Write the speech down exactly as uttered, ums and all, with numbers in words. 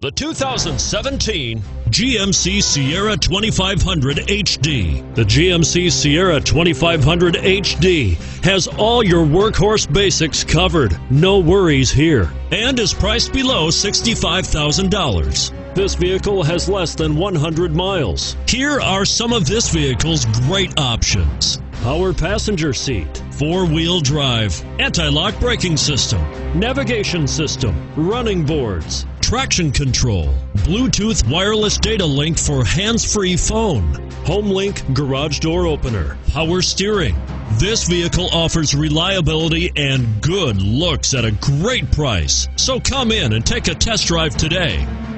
The two thousand seventeen G M C Sierra twenty-five hundred H D. The G M C Sierra twenty-five hundred H D has all your workhorse basics covered. No worries here. And is priced below sixty-five thousand dollars. This vehicle has less than one hundred miles. Here are some of this vehicle's great options: power passenger seat, four-wheel drive, anti-lock braking system, navigation system, running boards, traction control, Bluetooth wireless data link for hands-free phone, home link garage door opener, power steering. This vehicle offers reliability and good looks at a great price. So come in and take a test drive today.